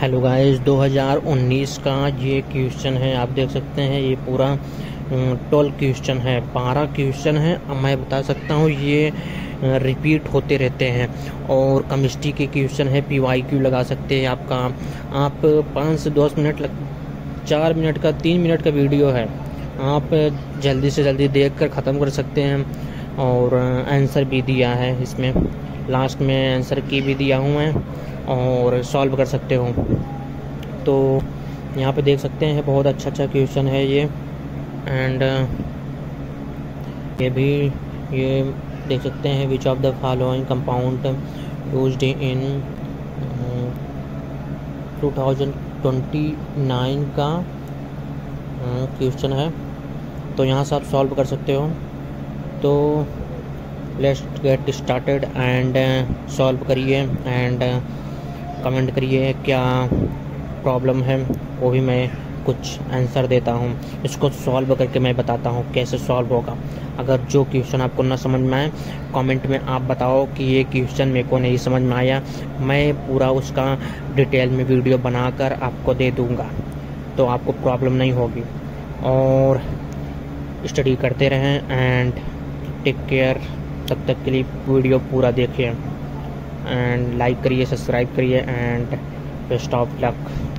Hello guys 2019 का ये question है। आप देख सकते हैं ये पूरा 12 क्वेश्चन है, 12 क्वेश्चन है। अब मैं बता सकता हूँ ये रिपीट होते रहते हैं। और केमिस्ट्री के क्वेश्चन है, पीवाईक्यू लगा सकते हैं। आपका आप 5 से 10 मिनट 4 मिनट का 3 मिनट का वीडियो है, आप जल्दी से जल्दी देख कर ख़त्म कर सकते हैं। और आंसर भी दिया है इसमें, लास्ट में आंसर की भी दिया हूँ मैं, और सॉल्व कर सकते हो। तो यहाँ पे देख सकते हैं बहुत अच्छा अच्छा क्वेश्चन है ये। एंड ये भी ये देख सकते हैं, which of the following compound used in 2029 का क्वेश्चन है। तो यहाँ से आप सॉल्व कर सकते हो। तो let's get started and solve करिए एंड कमेंट करिए क्या प्रॉब्लम है, वो भी मैं कुछ आंसर देता हूँ। इसको सॉल्व करके मैं बताता हूँ कैसे सॉल्व होगा। अगर जो क्वेश्चन आपको ना समझ में आए, कमेंट में आप बताओ कि ये क्वेश्चन मेरे को नहीं समझ में आया, मैं पूरा उसका डिटेल में वीडियो बनाकर आपको दे दूँगा, तो आपको प्रॉब्लम नहीं होगी। और स्टडी करते रहें एंड टेक केयर। तब तक के लिए वीडियो पूरा देखें एंड लाइक करिए, सब्सक्राइब करिए एंड बेस्ट ऑफ लक।